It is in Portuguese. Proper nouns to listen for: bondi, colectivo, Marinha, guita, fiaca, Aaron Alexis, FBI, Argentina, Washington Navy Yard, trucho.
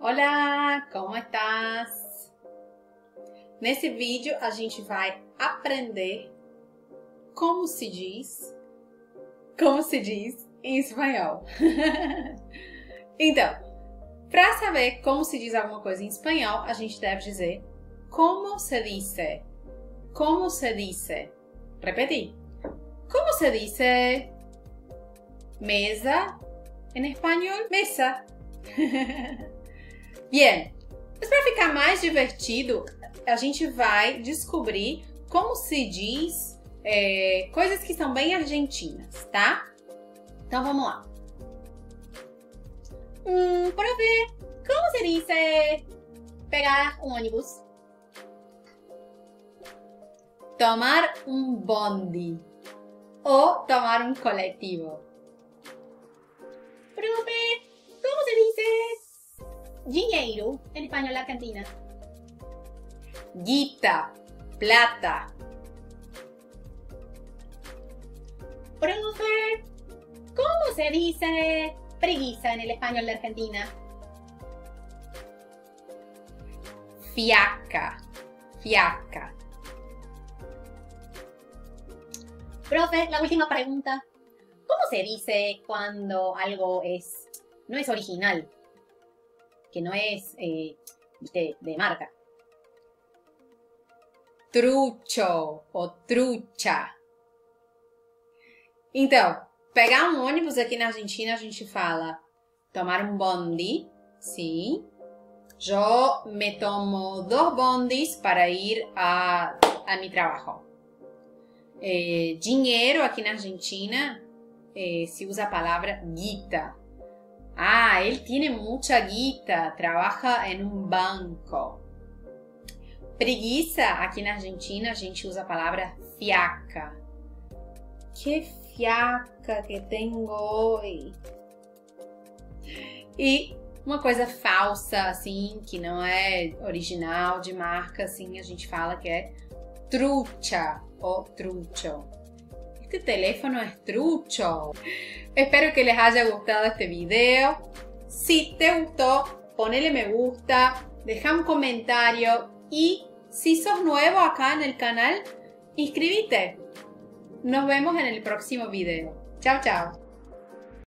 Olá, como estás? Nesse vídeo a gente vai aprender como se diz em espanhol. Então, para saber como se diz alguma coisa em espanhol, a gente deve dizer como se dice. Como se dice. Repeti. Como se dice mesa em espanhol? Mesa. Bien, mas para ficar mais divertido, a gente vai descobrir como se diz coisas que são bem argentinas, tá? Então vamos lá. Profe, como se diz pegar um ônibus? Tomar um bondi ou tomar um coletivo. Profe, como se diz dinheiro em espanhol argentino? Guita, plata. Profe, como se diz preguiça em espanhol argentino? Fiaca, fiaca. Profe, la última pergunta. Como se diz quando algo não é original? Que no es de marca. Trucho ou trucha. Então, pegar um ônibus aqui na Argentina, a gente fala tomar um bondi, sim. Yo me tomo dos bondis para ir a mi trabajo. Dinheiro aqui na Argentina, se usa a palavra guita. Ah, él tiene mucha guita, trabaja en un banco. Preguiça, aqui na Argentina, a gente usa a palavra fiaca. Que fiaca que tenho hoje! E uma coisa falsa, assim, que não é original, de marca, assim, a gente fala que é trucha ou trucho. Este teléfono es trucho. Espero que les haya gustado este video. Si te gustó, ponele me gusta, deja un comentario y si sos nuevo acá en el canal, inscríbete. Nos vemos en el próximo video. Chao, chao.